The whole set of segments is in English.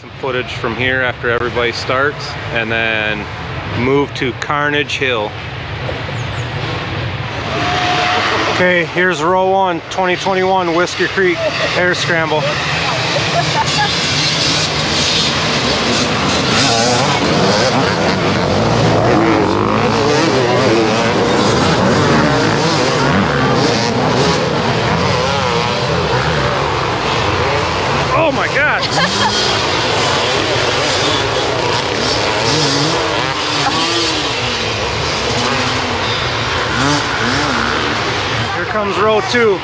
some footage from here after everybody starts, and then move to Carnage Hill. Okay, here's row one, 2021 Whiskey Creek Hare Scramble. Oh my God! Here comes row two.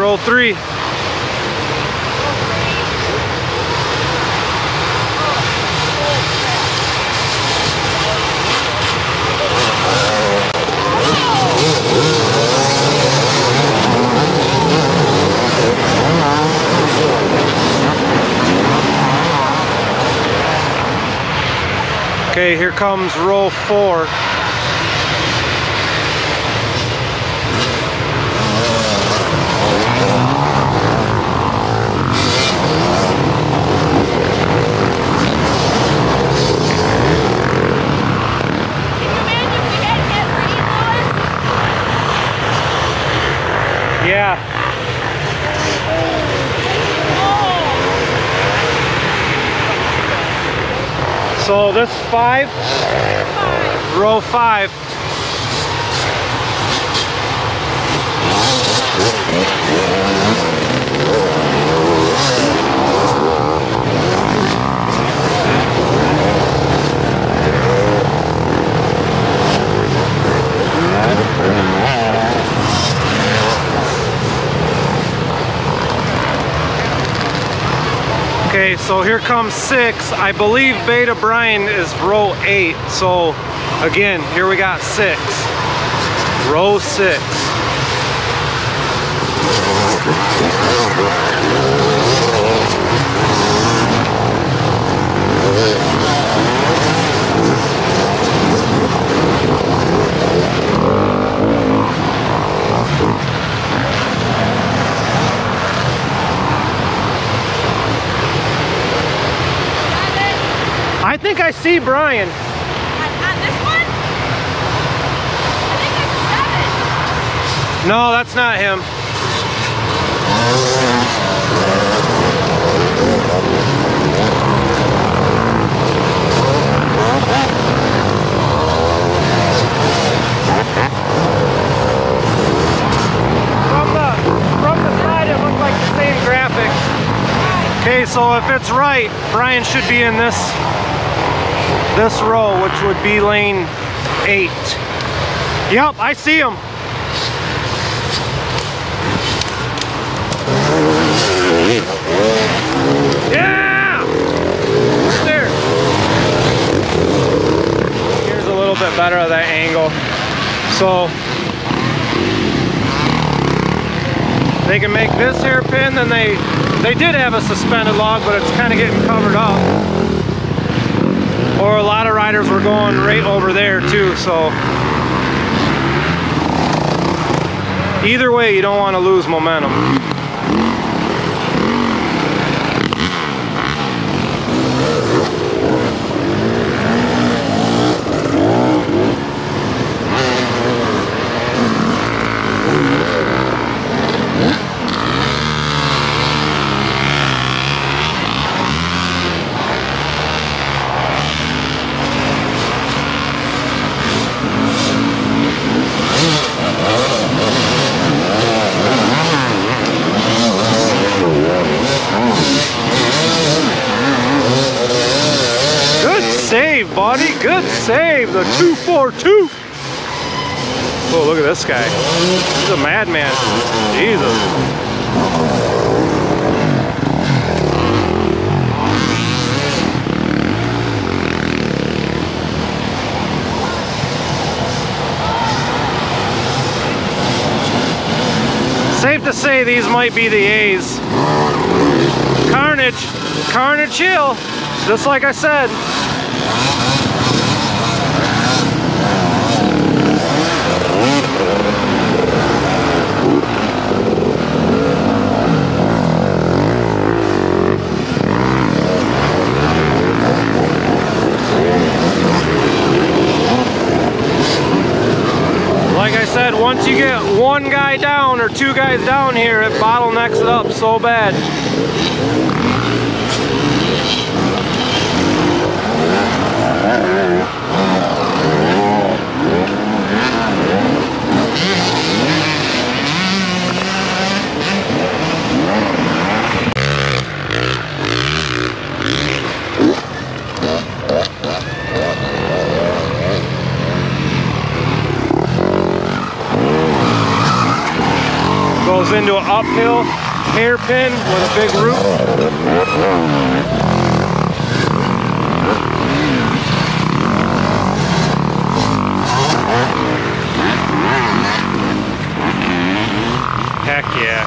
Row three. Okay, here comes row four. Yeah. So this is five. Row five. Okay, so here comes six. I believe Beta Brian is row eight. So again, here we got six. Row six. I think I see Brian. On this one? I think I'm seven. No, that's not him. From the side, it looked like the same graphics. Okay, so if it's right, Brian should be in this row, which would be lane 8. Yep, I see him. Yeah! Right there. Here's a little bit better of that angle. So they can make this hairpin, then they did have a suspended log, but it's kind of getting covered up. Or a lot of riders were going right over there too, so either way you don't want to lose momentum. Good save, the 242. Oh, look at this guy. He's a madman. Jesus. Saved to say these might be the A's. Carnage Hill, just like I said. Once you get one guy down or two guys down here, it bottlenecks it up so bad. Goes into an uphill hairpin with a big root. Heck yeah.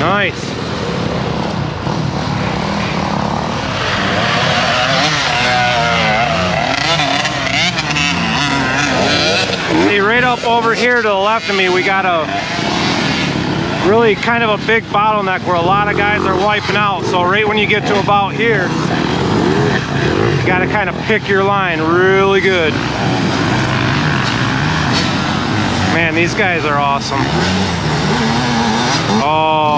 Nice. Right up over here to the left of me, we got a really kind of a big bottleneck where a lot of guys are wiping out. So right when you get to about here, you got to kind of pick your line really good. Man, these guys are awesome. Oh.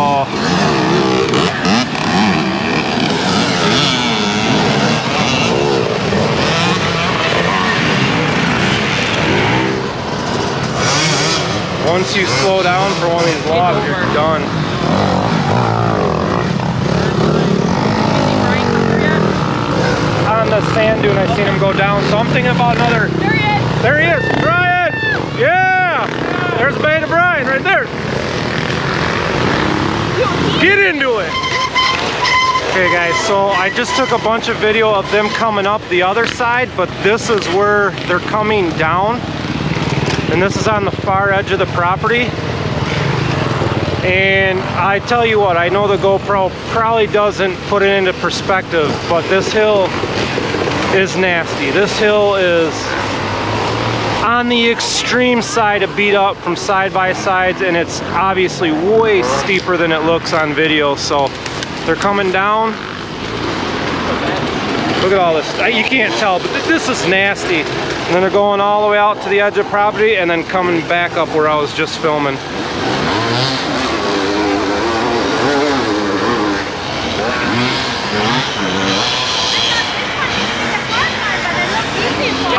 Once you slow down for one of these logs, you're done. On the sand dune, I seen him go down, so I'm thinking about another... There he is! There he is! Brian! Yeah! There's Beta Brian right there! Get into it! Okay guys, so I just took a bunch of video of them coming up the other side, but this is where they're coming down. And this is on the far edge of the property. And I tell you what, I know the GoPro probably doesn't put it into perspective, but this hill is nasty. This hill is on the extreme side of beat up from side by sides, and it's obviously way steeper than it looks on video. So they're coming down. Look at all this. You can't tell, but this is nasty. And then they're going all the way out to the edge of property and then coming back up where I was just filming.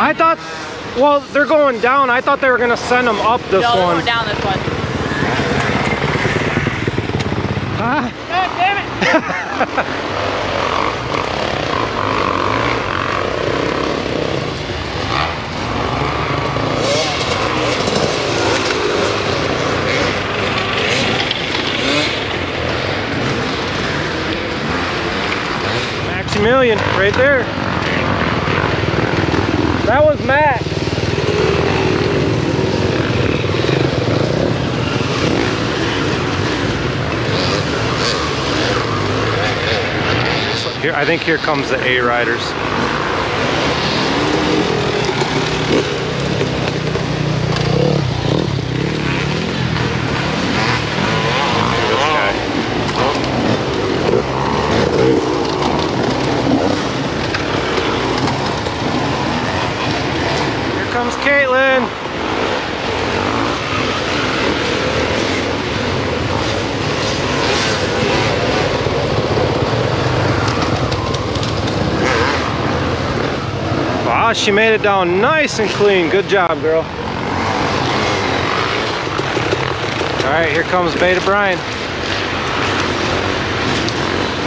I thought, well, they're going down. I thought they were going to send them up this one. No, they're going down this one. Ah. God damn it! Million right there. That was Matt. So here, I think here comes the A riders. Caitlin. Wow, she made it down nice and clean. Good job, girl. All right, here comes Beta Brian.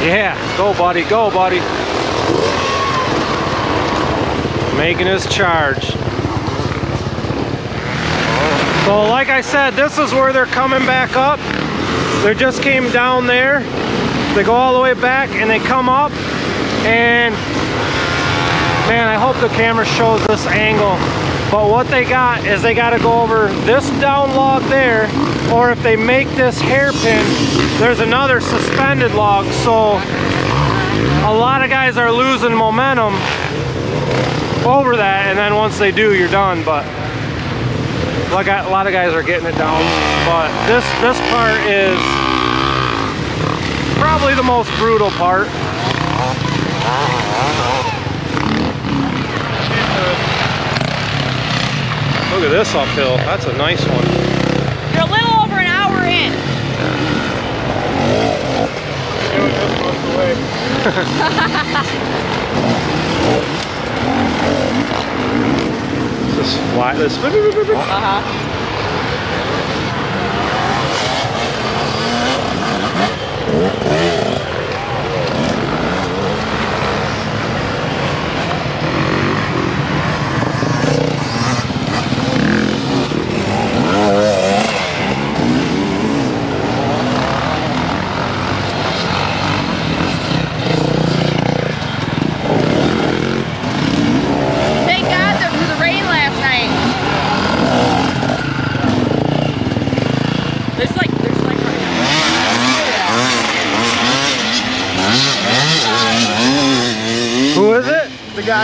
Yeah, go, buddy, go, buddy. Making his charge. So like I said, this is where they're coming back up. They just came down there. They go all the way back and they come up, and Man, I hope the camera shows this angle. But what they got is they got to go over this down log there, or if they make this hairpin, there's another suspended log. So a lot of guys are losing momentum over that, and then once they do, you're done. But like a lot of guys are getting it down. But this part is probably the most brutal part. Look at this uphill. That's a nice one. You're a little over an hour in. It was just close away. Just fly this.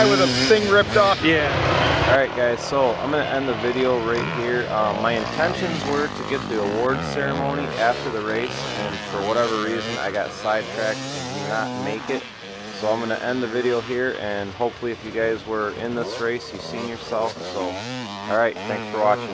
With a thing ripped off. Yeah. Alright guys, so I'm going to end the video right here. My intentions were to get the awards ceremony after the race, and for whatever reason I got sidetracked and did not make it. So I'm going to end the video here, and hopefully if you guys were in this race, you've seen yourself. So, alright, thanks for watching.